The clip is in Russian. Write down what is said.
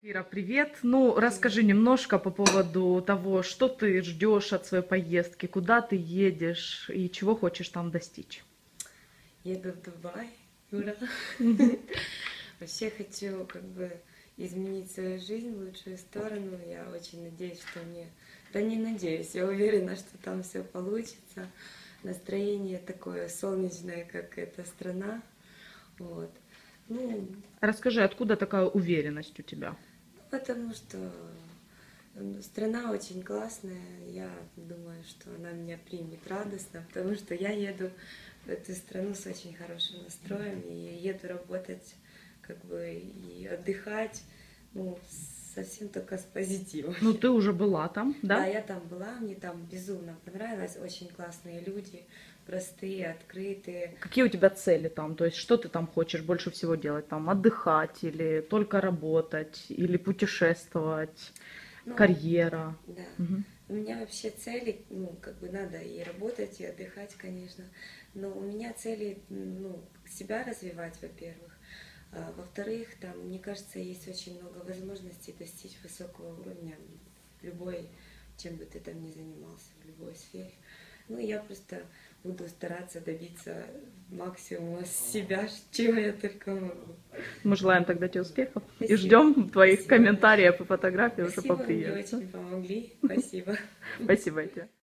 Ира, привет! Расскажи немножко по поводу того, что ты ждешь от своей поездки, куда ты едешь и чего хочешь там достичь. Еду в Дубай, Ира. Вообще хочу изменить свою жизнь в лучшую сторону. Я очень надеюсь, что мне... Да не надеюсь, я уверена, что там все получится. Настроение такое солнечное, как эта страна. Вот. Расскажи, откуда такая уверенность у тебя? Потому что страна очень классная, я думаю, что она меня примет радостно, потому что я еду в эту страну с очень хорошим настроем, и я еду работать, и отдыхать, совсем только с позитивом. Ты уже была там, да? Да, я там была, мне там безумно понравилось, очень классные люди, простые, открытые. Какие у тебя цели там? То есть что ты там хочешь больше всего делать? Там отдыхать или только работать, или путешествовать, карьера? Да. Угу. У меня вообще цели, надо и работать, и отдыхать, конечно, но у меня цели, себя развивать, во-первых. Во-вторых, там, мне кажется, есть очень много возможностей достичь высокого уровня чем бы ты там ни занимался, в любой сфере. Я просто буду стараться добиться максимума себя, чем я только могу. Мы желаем тогда тебе успехов. Спасибо. И ждем твоих комментариев и фотографий уже по приезду. Спасибо, мне очень помогли. Спасибо. Спасибо тебе.